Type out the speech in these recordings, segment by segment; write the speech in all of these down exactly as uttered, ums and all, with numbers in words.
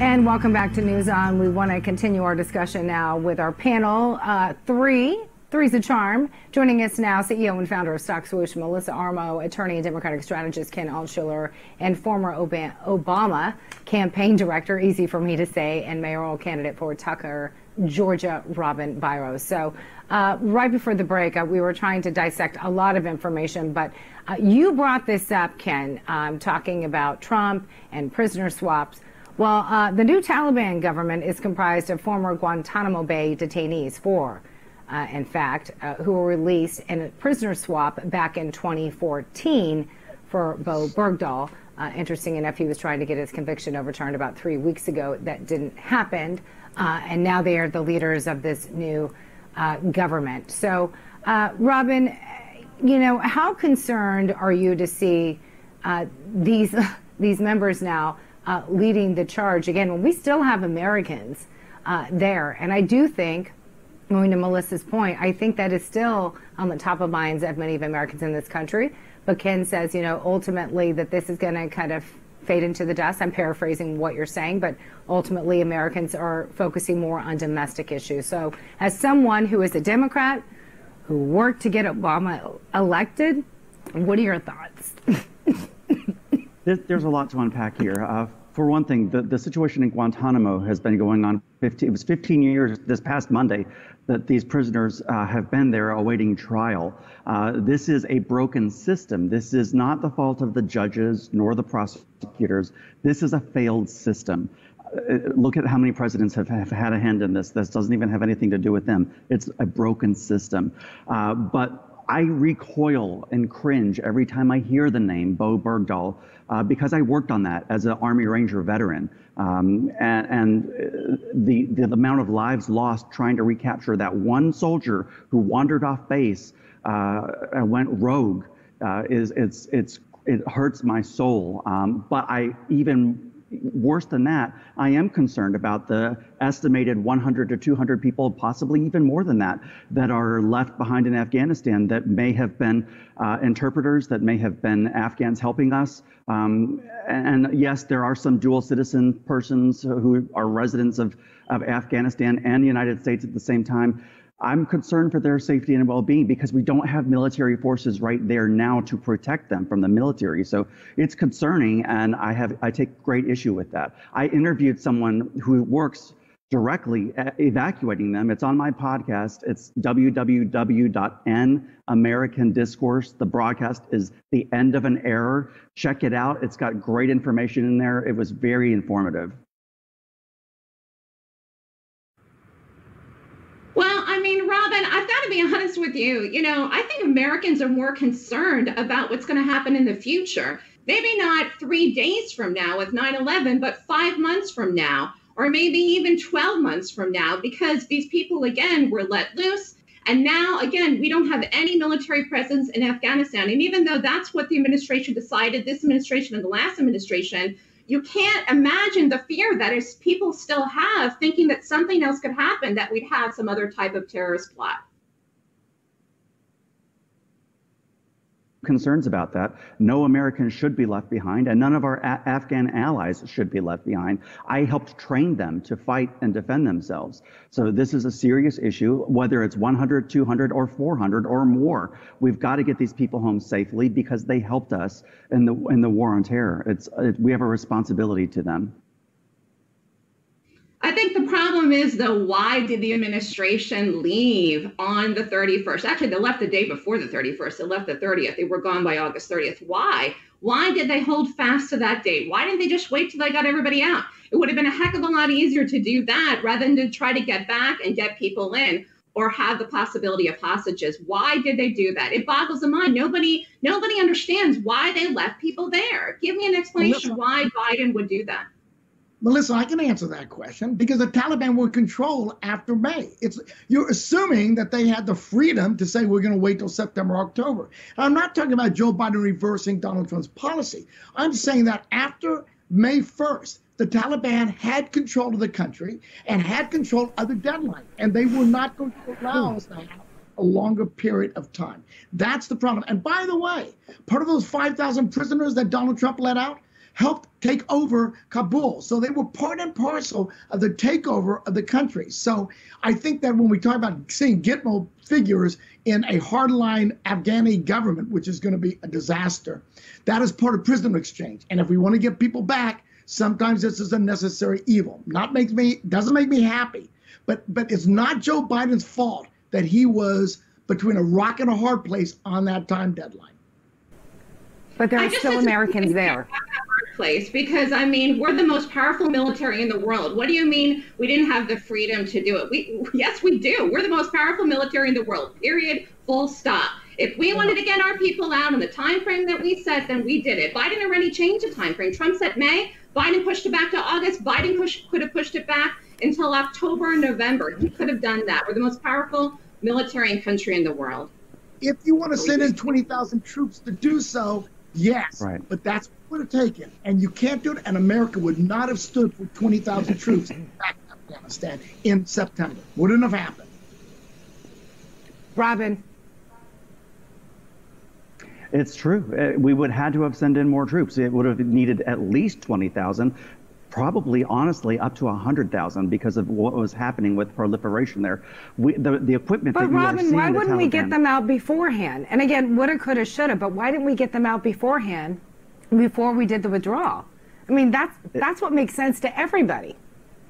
And welcome back to News On. We want to continue our discussion now with our panel. Uh, three, three's a charm. Joining us now, C E O and founder of Stock Swoosh, Melissa Armo, attorney and Democratic strategist Ken Altshuler, and former Obama campaign director, easy for me to say, and mayoral candidate for Tucker, Georgia, Robin Byros. So uh, right before the break, uh, we were trying to dissect a lot of information, but uh, you brought this up, Ken, um, talking about Trump and prisoner swaps. Well, uh, the new Taliban government is comprised of former Guantanamo Bay detainees, four, uh, in fact, uh, who were released in a prisoner swap back in twenty fourteen for Bowe Bergdahl. Uh, interesting enough, he was trying to get his conviction overturned about three weeks ago. That didn't happen, uh, and now they are the leaders of this new uh, government. So, uh, Robin, you know, how concerned are you to see uh, these these members now Uh, leading the charge again when we still have Americans uh, there? And I do think, going to Melissa's point, I think that is still on the top of minds of many of Americans in this country. But Ken says, you know, ultimately that this is going to kind of fade into the dust. I'm paraphrasing what you're saying, but ultimately Americans are focusing more on domestic issues. So as someone who is a Democrat, who worked to get Obama elected, what are your thoughts? There's a lot to unpack here. Uh, for one thing, the, the situation in Guantanamo has been going on. fifteen, it was fifteen years this past Monday that these prisoners uh, have been there awaiting trial. Uh, this is a broken system. This is not the fault of the judges nor the prosecutors. This is a failed system. Look at how many presidents have, have had a hand in this. This doesn't even have anything to do with them. It's a broken system. Uh, but I recoil and cringe every time I hear the name Bowe Bergdahl, uh, because I worked on that as an Army Ranger veteran. Um, and and the, the amount of lives lost trying to recapture that one soldier who wandered off base uh, and went rogue, uh, is it's, it's, it hurts my soul. Um, but I even worse than that, I am concerned about the estimated one hundred to two hundred people, possibly even more than that, that are left behind in Afghanistan that may have been uh, interpreters, that may have been Afghans helping us. Um, and yes, there are some dual citizen persons who are residents of, of Afghanistan and the United States at the same time. I'm concerned for their safety and well-being because we don't have military forces right there now to protect them from the military. So it's concerning, and I have I take great issue with that. I interviewed someone who works directly evacuating them. It's on my podcast. It's w w w dot n american discourse. The broadcast is The End of an Era. Check it out. It's got great information in there. It was very informative. Well, I mean, Robin, I've got to be honest with you. You know, I think Americans are more concerned about what's going to happen in the future. Maybe not three days from now with nine eleven, but five months from now, or maybe even twelve months from now, because these people, again, were let loose. And now, again, we don't have any military presence in Afghanistan. And even though that's what the administration decided, this administration and the last administration, you can't imagine the fear that is people still have, thinking that something else could happen, that we'd have some other type of terrorist plot. Concerns about that. No Americans should be left behind, and none of our Afghan allies should be left behind. I helped train them to fight and defend themselves. So this is a serious issue, whether it's one hundred, two hundred, or four hundred or more. We've got to get these people home safely because they helped us in the in the war on terror. It's it, we have a responsibility to them. I think the problem is, though, why did the administration leave on the thirty-first? Actually, they left the day before the thirty-first. They left the thirtieth. They were gone by August thirtieth. Why? Why did they hold fast to that date? Why didn't they just wait till they got everybody out? It would have been a heck of a lot easier to do that rather than to try to get back and get people in or have the possibility of hostages. Why did they do that? It boggles the mind. Nobody, nobody understands why they left people there. Give me an explanation why Biden would do that. Melissa, I can answer that question, because the Taliban were controlled after May. It's, you're assuming that they had the freedom to say we're going to wait till September, October. And I'm not talking about Joe Biden reversing Donald Trump's policy. I'm saying that after May first, the Taliban had control of the country and had control of the deadline, and they were not going to allow us to have a longer period of time. That's the problem. And by the way, part of those five thousand prisoners that Donald Trump let out helped take over Kabul. So they were part and parcel of the takeover of the country. So I think that when we talk about seeing Gitmo figures in a hardline Afghani government, which is going to be a disaster, that is part of prisoner exchange. And if we want to get people back, sometimes this is a necessary evil. Not makes me doesn't make me happy, but but it's not Joe Biden's fault that he was between a rock and a hard place on that time deadline. But there are still Americans there. Place because, I mean, we're the most powerful military in the world. What do you mean we didn't have the freedom to do it? We, yes, we do. We're the most powerful military in the world, period, full stop. If we wanted to get our people out in the time frame that we set, then we did it. Biden already changed the time frame. Trump said May, Biden pushed it back to August. Biden push, could have pushed it back until October and November. He could have done that. We're the most powerful military and country in the world. If you want to send in twenty thousand troops to do so, yes, right. But that's what it would have taken, and you can't do it, and America would not have stood for twenty thousand troops back in Afghanistan in September. Wouldn't have happened. Robin. It's true. We would have had to have sent in more troops. It would have needed at least twenty thousand. Probably, honestly, up to one hundred thousand because of what was happening with proliferation there. We, the, the equipment but that Robin, you are seeing why wouldn't we get them out beforehand? And again, woulda, coulda, shoulda, but why didn't we get them out beforehand before we did the withdrawal? I mean, that's, that's what makes sense to everybody.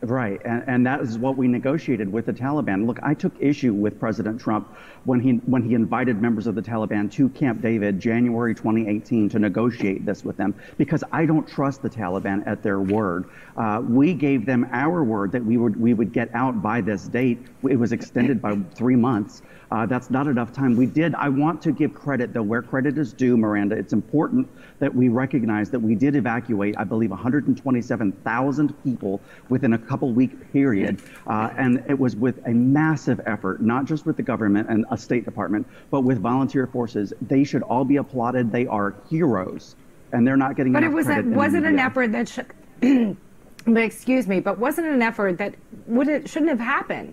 Right, and, and that is what we negotiated with the Taliban. Look, I took issue with President Trump when he when he invited members of the Taliban to Camp David January twenty eighteen to negotiate this with them, because I don't trust the Taliban at their word. Uh, we gave them our word that we would we would get out by this date. It was extended by three months. Uh, that's not enough time. We did. I want to give credit, though, where credit is due, Miranda. It's important that we recognize that we did evacuate, I believe, one hundred twenty-seven thousand people within a couple-week period. Uh, and it was with a massive effort, not just with the government and a State Department, but with volunteer forces. They should all be applauded. They are heroes, and they're not getting but enough it was credit. But was it an effort that should, but excuse me, but wasn't an effort that would it, shouldn't have happened?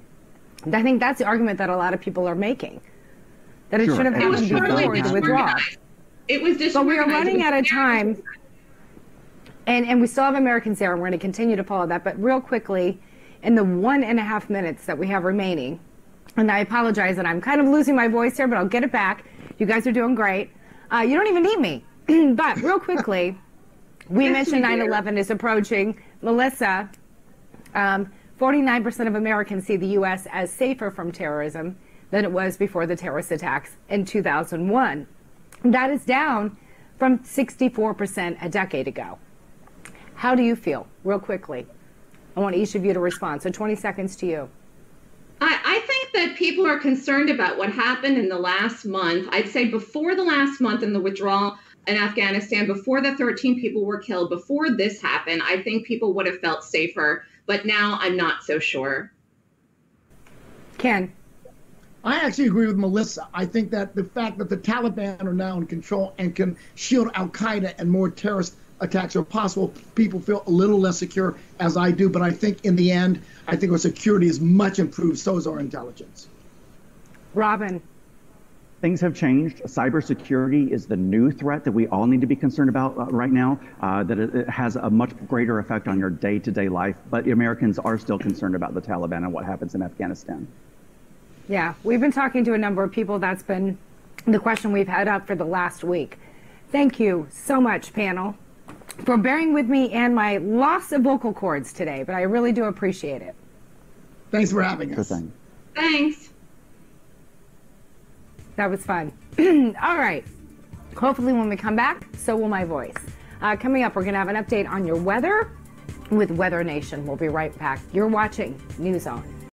I think that's the argument that a lot of people are making, that it sure. should have happened it before totally the withdrawal. It was just. But we are running out of time, and, and we still have Americans there, and we're going to continue to follow that. But real quickly, in the one and a half minutes that we have remaining, and I apologize that I'm kind of losing my voice here, but I'll get it back. You guys are doing great. Uh, you don't even need me. But real quickly, we yes, mentioned nine eleven is approaching. Melissa, um, forty-nine percent of Americans see the U S as safer from terrorism than it was before the terrorist attacks in two thousand one. That is down from sixty-four percent a decade ago. How do you feel? Real quickly, I want each of you to respond. So twenty seconds to you. I, I think that people are concerned about what happened in the last month. I'd say before the last month in the withdrawal in Afghanistan, before the thirteen people were killed, before this happened, I think people would have felt safer. But now I'm not so sure. Ken. I actually agree with Melissa. I think that the fact that the Taliban are now in control and can shield Al-Qaeda and more terrorist attacks are possible, people feel a little less secure, as I do. But I think in the end, I think our security is much improved. So is our intelligence. Robin. Things have changed. Cybersecurity is the new threat that we all need to be concerned about right now, uh, that it, it has a much greater effect on your day-to-day life. But Americans are still concerned about the Taliban and what happens in Afghanistan. Yeah, we've been talking to a number of people. That's been the question we've had up for the last week. Thank you so much, panel, for bearing with me and my loss of vocal cords today, but I really do appreciate it. Thanks for having us. Thanks. Thanks. That was fun. All right. Hopefully when we come back, so will my voice. Uh, coming up, we're going to have an update on your weather with Weather Nation. We'll be right back. You're watching News On.